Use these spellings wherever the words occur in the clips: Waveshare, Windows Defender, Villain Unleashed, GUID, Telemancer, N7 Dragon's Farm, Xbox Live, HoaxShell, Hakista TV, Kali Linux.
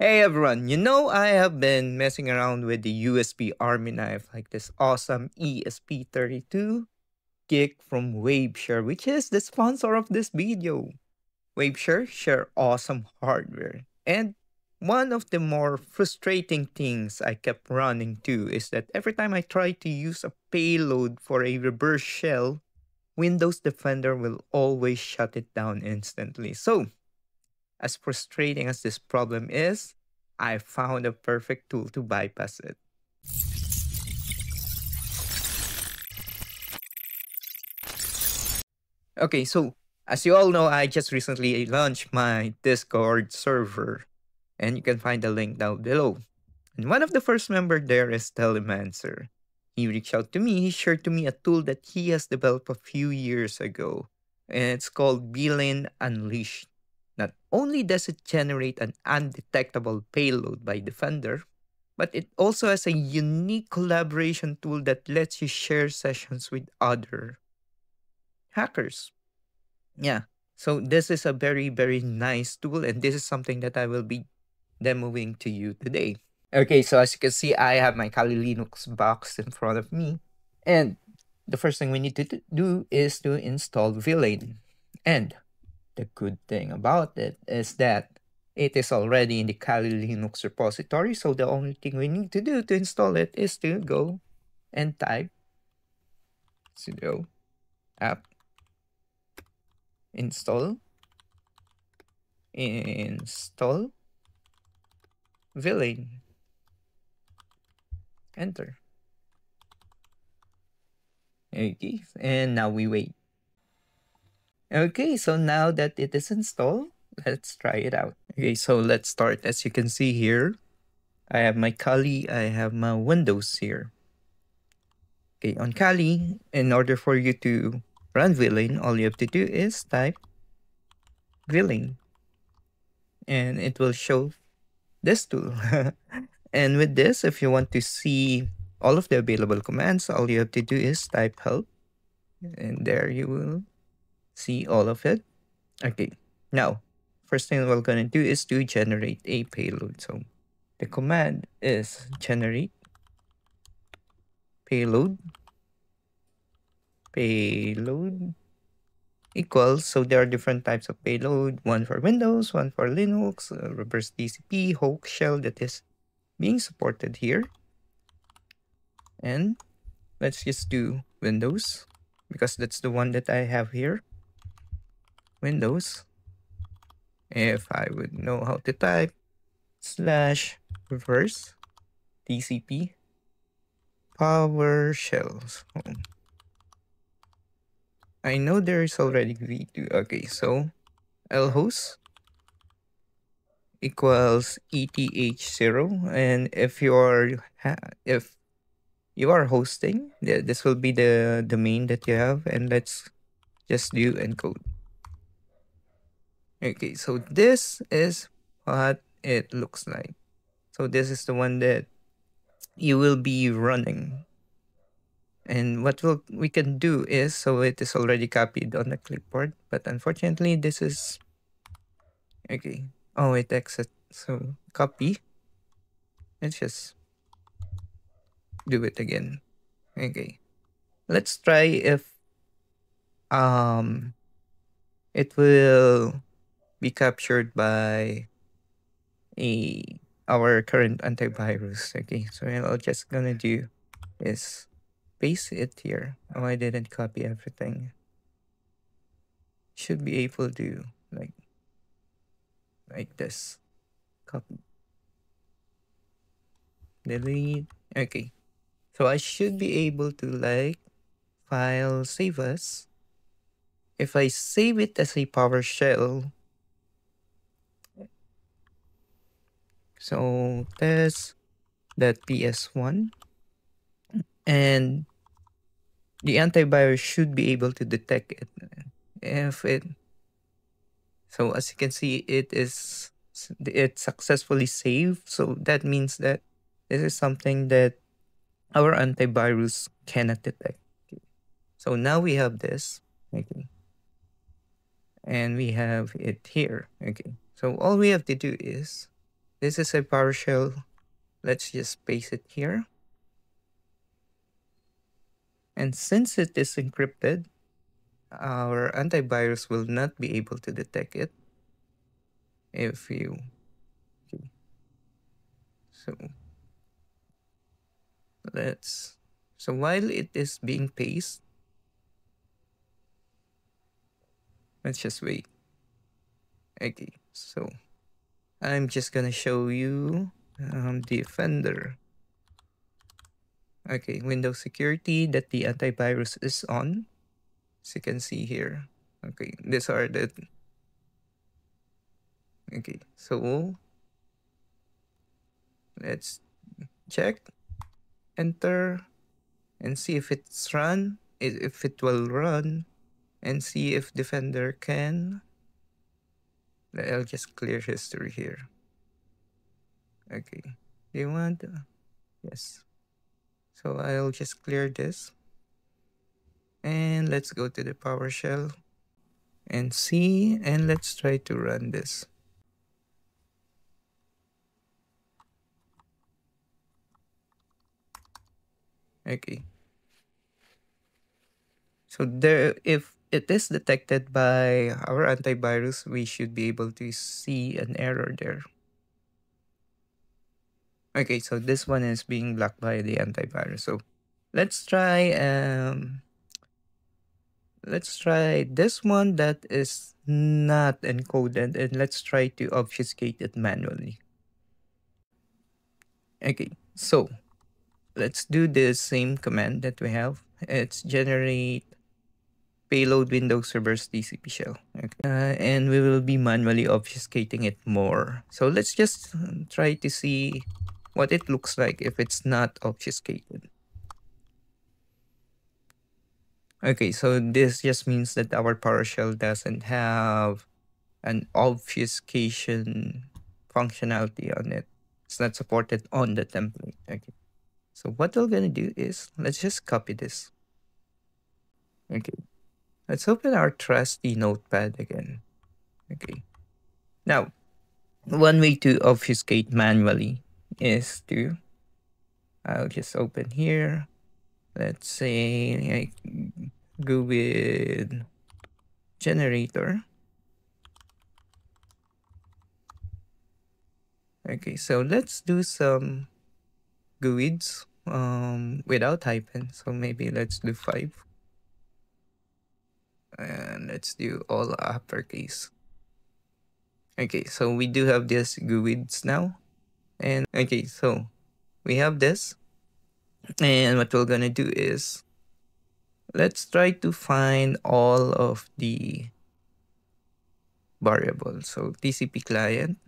Hey everyone, I have been messing around with the USB Army knife, like this awesome ESP32 gig from Waveshare, which is the sponsor of this video. Waveshare share awesome hardware. And one of the more frustrating things I kept running to is that every time I try to use a payload for a reverse shell, Windows Defender will always shut it down instantly. So, as frustrating as this problem is, I found a perfect tool to bypass it. Okay, so as you all know, I just recently launched my Discord server, and you can find the link down below. And one of the first members there is Telemancer. He reached out to me, he shared to me a tool that he has developed a few years ago, and it's called Villain Unleashed. Not only does it generate an undetectable payload by Defender, but it also has a unique collaboration tool that lets you share sessions with other hackers. Yeah, so this is a very, very nice tool, and this is something that I will be demoing to you today. Okay, so as you can see, I have my Kali Linux box in front of me, and the first thing we need to do is to install Villain. And the good thing about it is that it is already in the Kali Linux repository, so the only thing we need to do to install it is to go and type sudo apt install villain, enter. Okay, and now we wait. Okay, so now that it is installed, let's try it out. Okay, so let's start. As you can see here, I have my Kali, I have my Windows here. Okay, on Kali, in order for you to run Villain, all you have to do is type Villain. And it will show this tool. And with this, if you want to see all of the available commands, all you have to do is type help. And there you will see all of it. Okay, now first thing we're gonna do is to generate a payload. So the command is generate payload equals, so there are different types of payload, one for Windows, one for Linux, reverse DCP, HoaxShell that is being supported here. And let's just do Windows because that's the one that I have here. Windows, if I would know how to type, /reverse DCP PowerShells. I know there is already V2. Okay, so lhost equals ETH0, and if you are hosting, this will be the domain that you have, and let's just do encode. Okay, so this is what it looks like. So this is the one that you will be running. And what we can do is, so it is already copied on the clipboard, but unfortunately this is, okay, oh, it exits, so copy. Let's just do it again. Okay, let's try if it will be captured by our current antivirus. Okay, so I'll just gonna do is paste it here. Oh, I didn't copy everything. Should be able to like this. Copy. Delete. Okay, so I should be able to file save as. If I save it as a PowerShell, so test.ps1, and the antivirus should be able to detect it. So as you can see, it successfully saved. So that means that this is something that our antivirus cannot detect. So now we have this. Okay. And we have it here. Okay, so all we have to do is This is a PowerShell. Let's just paste it here. And since it is encrypted, our antivirus will not be able to detect it. If you... So... Let's... So while it is being pasted, let's just wait. Okay, so I'm just gonna show you Defender. Okay, Windows security that the antivirus is on, as you can see here. Okay, these are the... Okay, so let's check, enter, and see if it's run, if it will run, and see if Defender can. I'll just clear history here. Okay, do you want? Yes. So I'll just clear this. And let's go to the PowerShell and see, and let's try to run this. Okay. So there, if it is detected by our antivirus, we should be able to see an error there. Okay, so this one is being blocked by the antivirus. So let's try this one that is not encoded, and let's try to obfuscate it manually. Okay, so let's do the same command that we have. It's generate payload Windows servers TCP shell. Okay. And we will be manually obfuscating it more. So let's just try to see what it looks like if it's not obfuscated. Okay, so this just means that our PowerShell doesn't have an obfuscation functionality on it. It's not supported on the template. Okay. So what we're gonna do is, let's just copy this. Okay. Let's open our trusty notepad again. Okay. Now, one way to obfuscate manually is to, I'll just open here. Let's say I go with generator. Okay, so let's do some GUIDs without hyphen. So maybe let's do 5. And let's do all uppercase. Okay, so we do have this GUIDs now. And okay, so we have this. And what we're gonna do is, let's try to find all of the variables. So TCP client.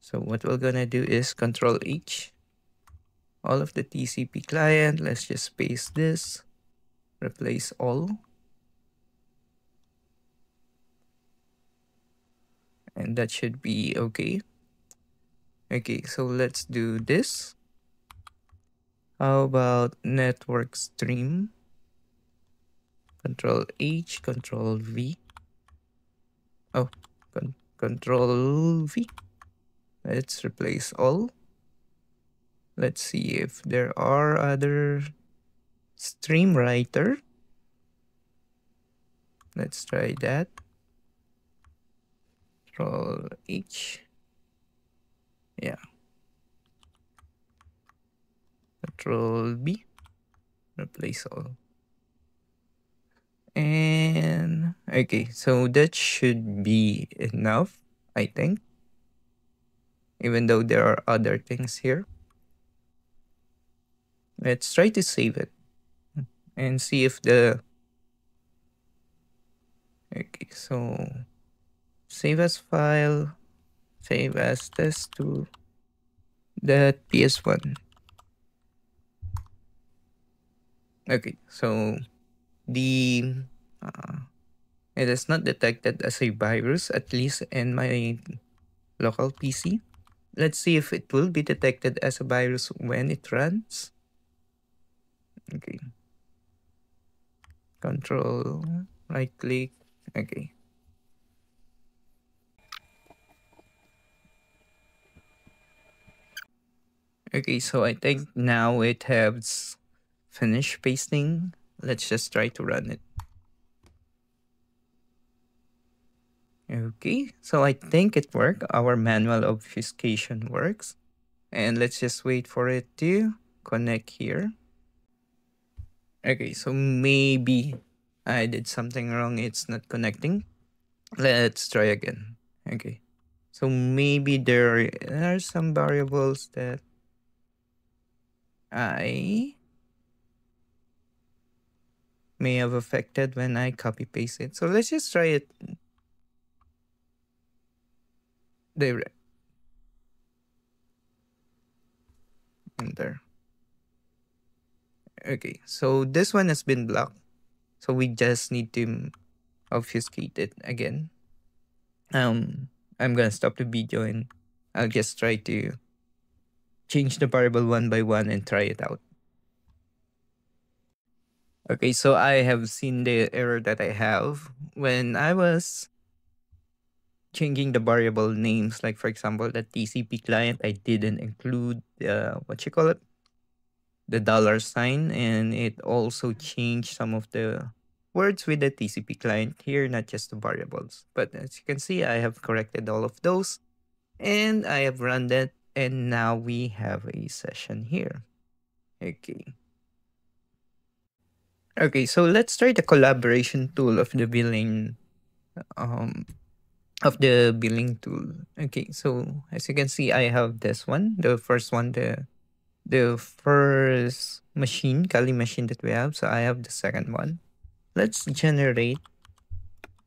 So what we're gonna do is Control H. All of the TCP client. Let's just paste this. Replace all. And that should be okay. Okay, so let's do this. How about network stream? Control H, Control V. Oh, Control V. Let's replace all. Let's see if there are other stream writer. Let's try that. Control H. Yeah. Control B. Replace all. And okay, so that should be enough, I think. Even though there are other things here. Let's try to save it and see if the... Okay, so... Save as file, save as test to that PS1. Okay, so the it is not detected as a virus, at least in my local PC. Let's see if it will be detected as a virus when it runs. Okay. Control, right click. Okay. Okay, so I think now it has finished pasting. Let's just try to run it. Okay, so I think it worked. Our manual obfuscation works. And let's just wait for it to connect here. Okay, so maybe I did something wrong. It's not connecting. Let's try again. Okay, so maybe there are some variables that I may have affected when I copy paste it. So let's just try it. There and there. Okay, so this one has been blocked, so we just need to obfuscate it again. I'm gonna stop the video and I'll just try to change the variable one by one and try it out. Okay, so I have seen the error that I have when I was changing the variable names, like for example the TCP client, I didn't include the dollar sign, and it also changed some of the words with the TCP client here, not just the variables. But as you can see, I have corrected all of those and I have run that, and now we have a session here. Okay, so let's try the collaboration tool of the billing tool. Okay, so as you can see, I have this one, the first one, the first machine, Kali machine that we have. So I have the second one. Let's generate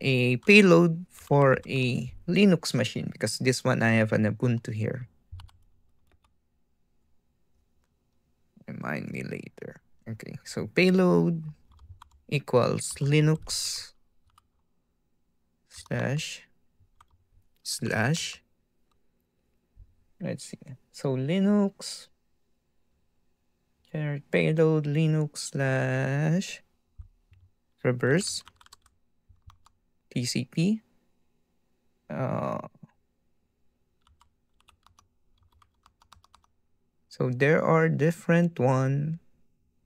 a payload for a Linux machine, because this one I have an Ubuntu here. Remind me later. Okay, so payload equals Linux slash, let's see, so Linux generate payload Linux slash reverse TCP so there are different one.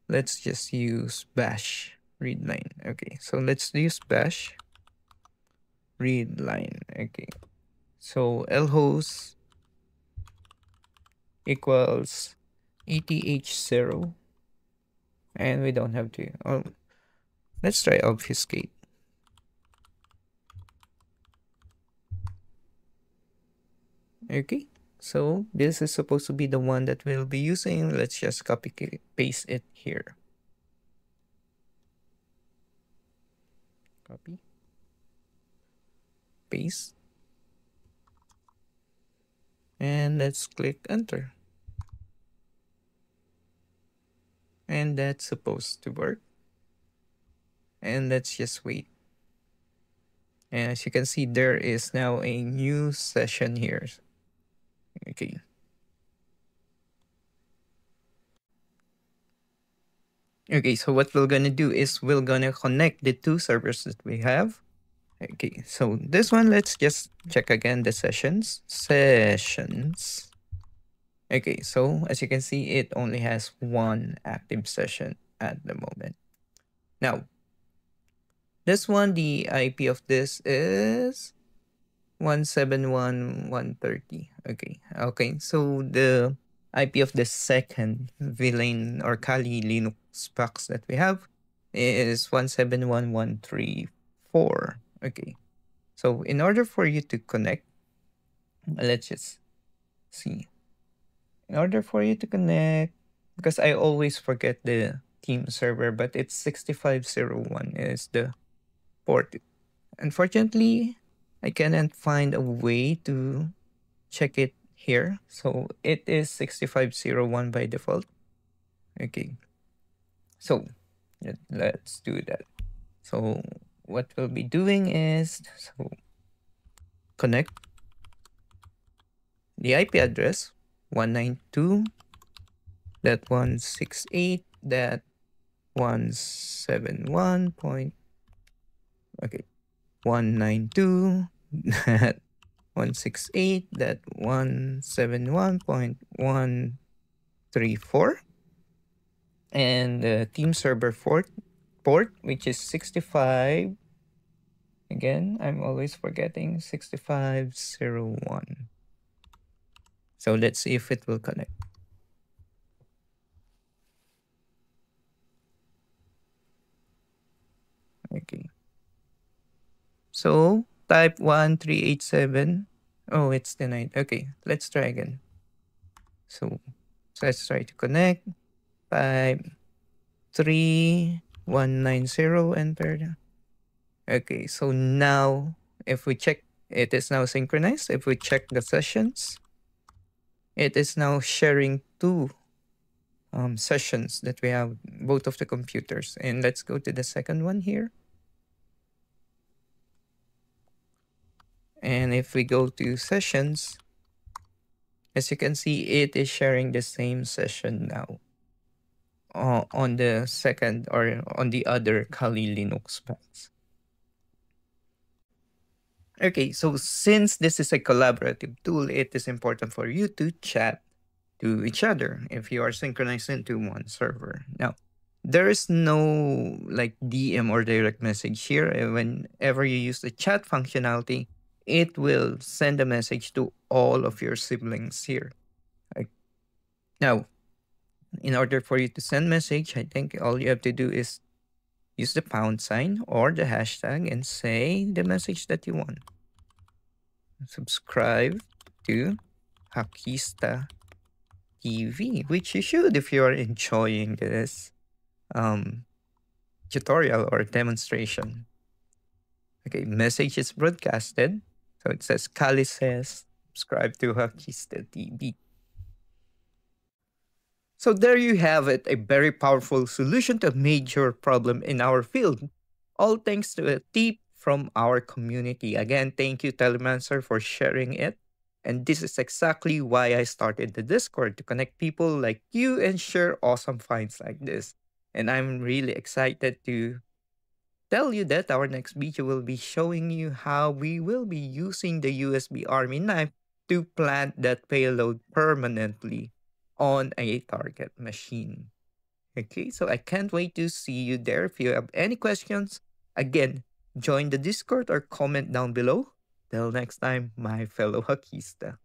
Let's just use bash readline. Okay, so let's use bash readline. Okay, so lhost equals ETH0, and we don't have to. Oh, let's try obfuscate. Okay, so this is supposed to be the one that we'll be using. Let's just copy paste it here. Copy paste. And let's click enter. And that's supposed to work. And let's just wait. And as you can see, there is now a new session here. Okay. Okay, so what we're gonna do is we're gonna connect the two servers that we have. Okay, so this one, let's just check again the sessions. Okay, so as you can see, it only has one active session at the moment. Now, this one, the IP of this is 171.130. Okay, so the IP of the second villain or Kali Linux box that we have is 171.134. Okay, so in order for you to connect, let's just see. In order for you to connect, because I always forget the team server, but it's 6501 is the port. Unfortunately, I cannot find a way to check it here. So it is 6501 by default. Okay, so let's do that. So what we'll be doing is connect the IP address 192.168.171. Okay, 192.168.171.1 34, and the team server port, which is 65. Again, I'm always forgetting 6501. So let's see if it will connect. Okay. So type 1387. Oh, it's denied. Okay, let's try again. So let's try to connect. Type 3190 enter. Okay, so now if we check, it is now synchronized. If we check the sessions, it is now sharing two sessions that we have, both of the computers. And let's go to the second one here. And if we go to sessions, as you can see, it is sharing the same session now on the second, or on the other Kali Linux patch. Okay, so since this is a collaborative tool, it is important for you to chat to each other if you are synchronized into one server. Now, there is no like DM or direct message here. Whenever you use the chat functionality, it will send a message to all of your siblings here. Now, in order for you to send message, I think all you have to do is use the # or the hashtag and say the message that you want. Subscribe to Hakista TV, which you should if you are enjoying this tutorial or demonstration. Okay, message is broadcasted. So it says, Kali says, subscribe to Hakista TV. So there you have it, a very powerful solution to a major problem in our field. All thanks to a tip from our community. Again, thank you, Telemancer, for sharing it. And this is exactly why I started the Discord, to connect people like you and share awesome finds like this. And I'm really excited to tell you that our next video will be showing you how we will be using the USB Army knife to plant that payload permanently on a target machine. Okay, so I can't wait to see you there. If you have any questions, again, join the Discord or comment down below. Till next time, my fellow Hakista.